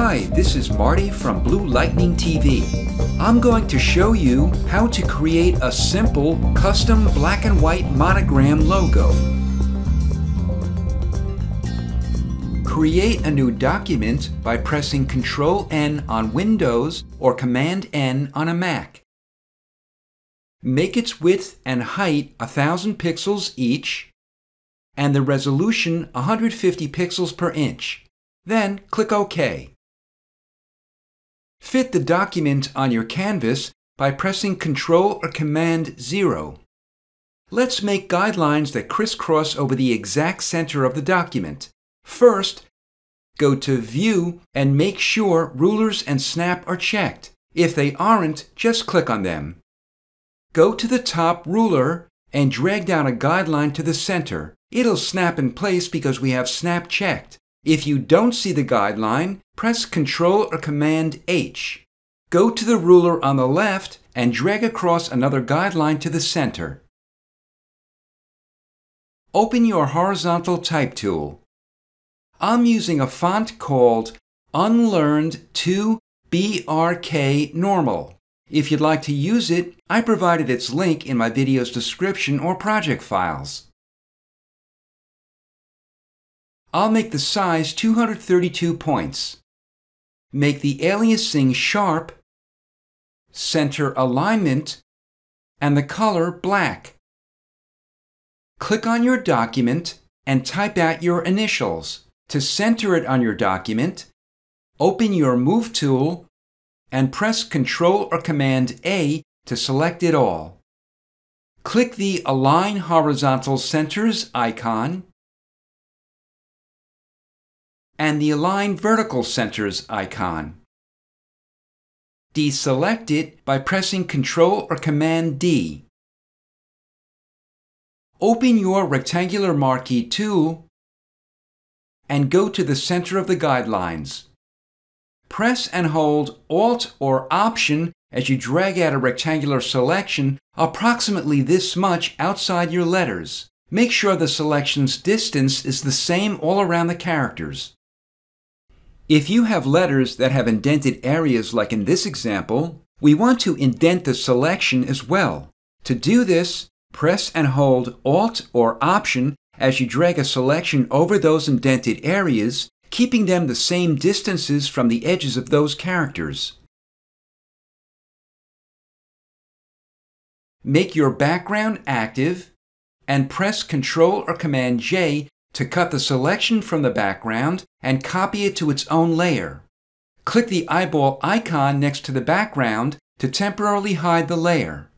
Hi, this is Marty from Blue Lightning TV. I'm going to show you how to create a simple custom black and white monogram logo. Create a new document by pressing Ctrl+N on Windows or Command+N on a Mac. Make its width and height 1000 pixels each and the resolution 150 pixels per inch. Then click OK. Fit the document on your canvas by pressing Ctrl or Command-0. Let's make guidelines that crisscross over the exact center of the document. First, go to View and make sure Rulers and Snap are checked. If they aren't, just click on them. Go to the top ruler and drag down a guideline to the center. It'll snap in place because we have Snap checked. If you don't see the guideline, press Ctrl or Command-H. Go to the ruler on the left and drag across another guideline to the center. Open your horizontal type tool. I'm using a font called Unlearned 2 BRK Normal. If you'd like to use it, I provided its link in my video's description or project files. I'll make the size 232 points. Make the aliasing sharp, center alignment, and the color black. Click on your document and type out your initials. To center it on your document, open your Move tool and press Ctrl or Command-A to select it all. Click the Align Horizontal Centers icon and the Align Vertical Centers icon. Deselect it by pressing Ctrl or Command-D. Open your Rectangular Marquee tool and go to the center of the guidelines. Press and hold Alt or Option as you drag out a rectangular selection approximately this much outside your letters. Make sure the selection's distance is the same all around the characters. If you have letters that have indented areas like in this example, we want to indent the selection as well. To do this, press and hold Alt or Option as you drag a selection over those indented areas, keeping them the same distances from the edges of those characters. Make your background active and press Ctrl or Command-J to cut the selection from the background and copy it to its own layer. Click the eyeball icon next to the background to temporarily hide the layer.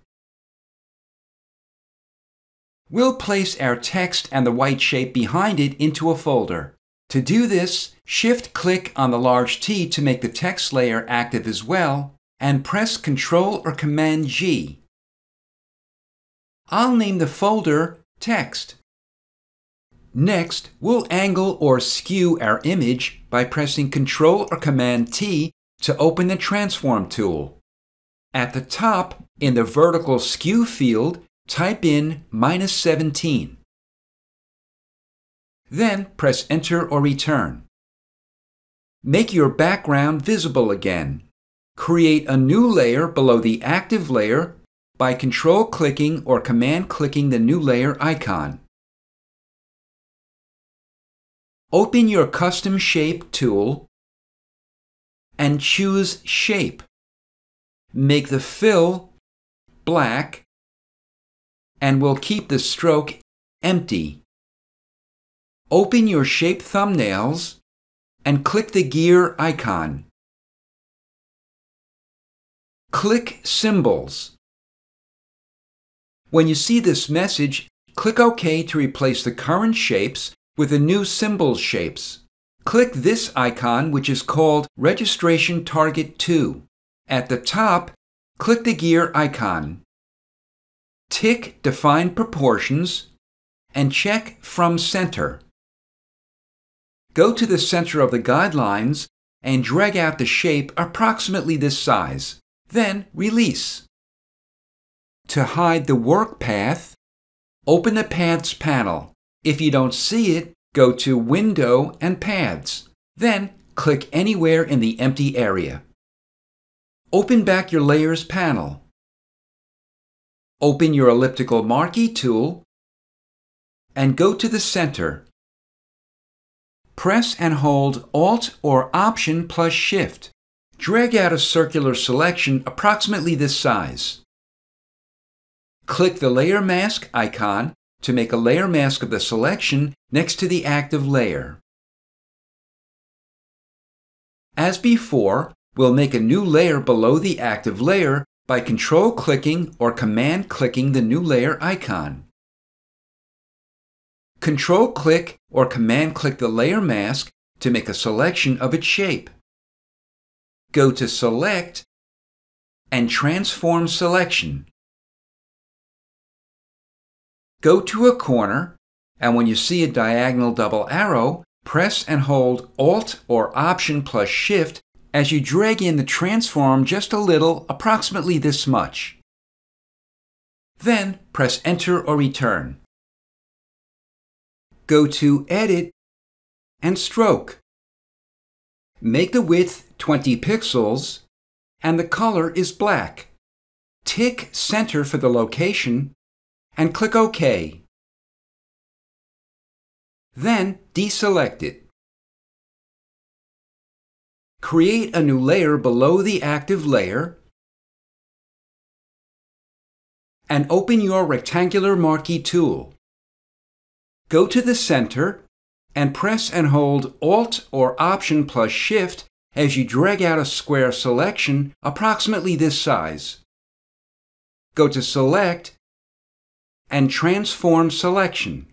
We'll place our text and the white shape behind it into a folder. To do this, Shift-click on the large T to make the text layer active as well, and press Ctrl or Command-G. I'll name the folder Text. Next, we'll angle or skew our image by pressing Ctrl or Command-T to open the Transform tool. At the top, in the Vertical Skew field, type in -17. Then press Enter or Return. Make your background visible again. Create a new layer below the active layer by Ctrl-clicking or Command-clicking the new layer icon. Open your Custom Shape tool and choose Shape. Make the fill black and we'll keep the stroke empty. Open your Shape thumbnails and click the gear icon. Click Symbols. When you see this message, click OK to replace the current shapes with the new symbol shapes. Click this icon, which is called Registration Target 2. At the top, click the gear icon. Tick Define Proportions and check From Center. Go to the center of the guidelines and drag out the shape approximately this size. Then release. To hide the work path, open the Paths panel. If you don't see it, go to Window and Paths. Then click anywhere in the empty area. Open back your Layers panel. Open your Elliptical Marquee tool and go to the center. Press and hold Alt or Option plus Shift. Drag out a circular selection approximately this size. Click the Layer Mask icon to make a layer mask of the selection next to the active layer. As before, we'll make a new layer below the active layer by control-clicking or command-clicking the new layer icon. Control-click or command-click the layer mask to make a selection of its shape. Go to Select and Transform Selection. Go to a corner, and when you see a diagonal double arrow, press and hold Alt or Option plus Shift as you drag in the transform just a little, approximately this much. Then press Enter or Return. Go to Edit and Stroke. Make the width 20 pixels and the color is black. Tick Center for the location and click OK. Then deselect it. Create a new layer below the active layer and open your Rectangular Marquee tool. Go to the center and press and hold Alt or Option plus Shift as you drag out a square selection approximately this size. Go to Select and Transform Selection.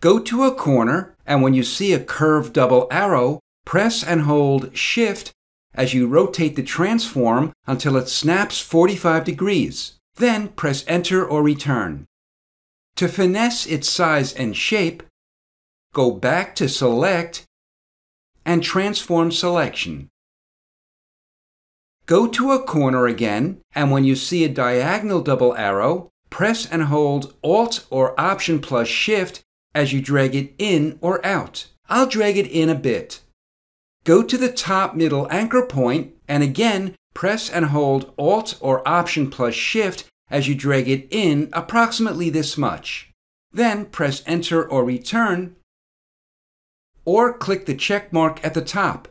Go to a corner, and when you see a curved double arrow, press and hold Shift as you rotate the transform until it snaps 45 degrees. Then press Enter or Return. To finesse its size and shape, go back to Select and Transform Selection. Go to a corner again, and when you see a diagonal double arrow, press and hold Alt or Option plus Shift as you drag it in or out. I'll drag it in a bit. Go to the top middle anchor point, and again, press and hold Alt or Option plus Shift as you drag it in approximately this much. Then press Enter or Return, or click the check mark at the top.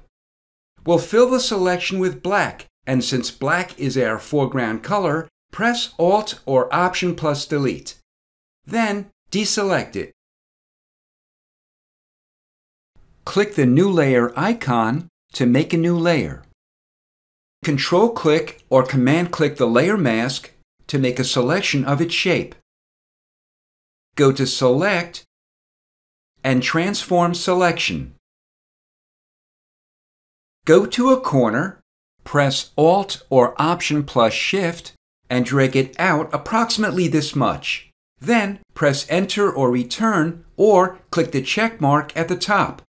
We'll fill the selection with black, and since black is our foreground color, press Alt or Option plus Delete. Then deselect it. Click the New Layer icon to make a new layer. Control-click or command-click the layer mask to make a selection of its shape. Go to Select and Transform Selection. Go to a corner, press Alt or Option plus Shift and drag it out approximately this much. Then press Enter or Return or click the check mark at the top.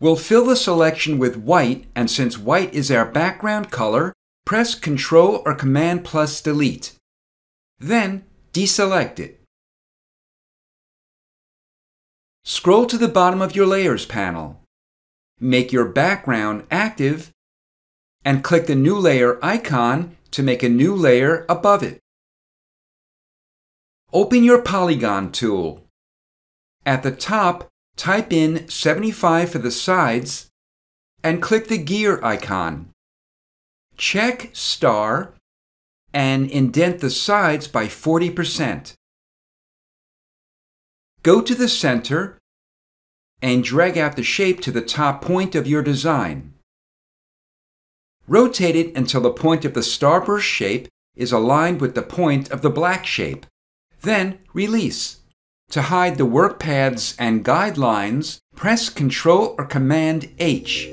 We'll fill the selection with white, and since white is our background color, press Ctrl or Command plus Delete. Then deselect it. Scroll to the bottom of your Layers panel. Make your background active and click the New Layer icon to make a new layer above it. Open your Polygon tool. At the top, type in 75 for the sides and click the gear icon. Check star and indent the sides by 40%. Go to the center and drag out the shape to the top point of your design. Rotate it until the point of the starburst shape is aligned with the point of the black shape. Then release. To hide the work paths and guidelines, press Ctrl or Command H.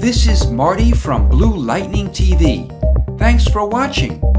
This is Marty from Blue Lightning TV. Thanks for watching.